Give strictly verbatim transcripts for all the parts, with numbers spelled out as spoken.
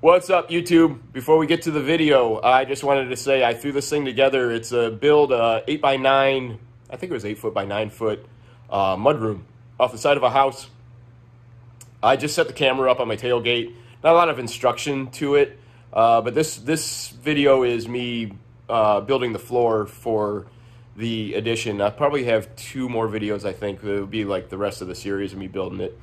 What's up, YouTube? Before we get to the video, I just wanted to say I threw this thing together. It's a build uh, eight by nine, I think it was eight foot by nine foot uh, mudroom off the side of a house. I just set the camera up on my tailgate. Not a lot of instruction to it, uh, but this, this video is me uh, building the floor for the addition. I'll probably have two more videos, I think. It'll be like the rest of the series of me building it.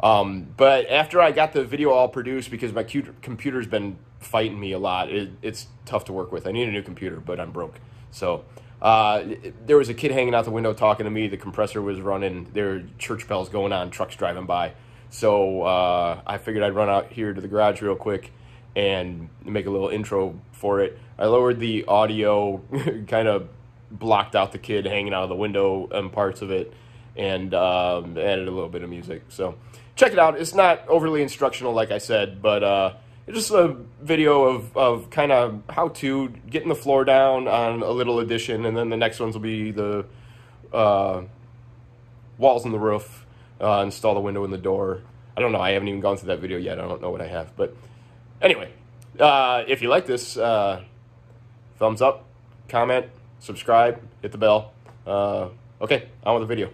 Um, but after I got the video all produced, because my computer's been fighting me a lot, it, it's tough to work with. I need a new computer, but I'm broke. So uh, there was a kid hanging out the window talking to me. The compressor was running. There were church bells going on, trucks driving by. So uh, I figured I'd run out here to the garage real quick and make a little intro for it. I lowered the audio, kind of blocked out the kid hanging out of the window and parts of it, and um, added a little bit of music. So check it out. It's not overly instructional, like I said, but uh, it's just a video of, of kind of how to getting the floor down on a little addition, and then the next ones will be the uh, walls and the roof, uh, install the window and the door. I don't know. I haven't even gone through that video yet. I don't know what I have. But anyway, uh, if you like this, uh, thumbs up, comment, subscribe, hit the bell. Uh, okay, on with the video.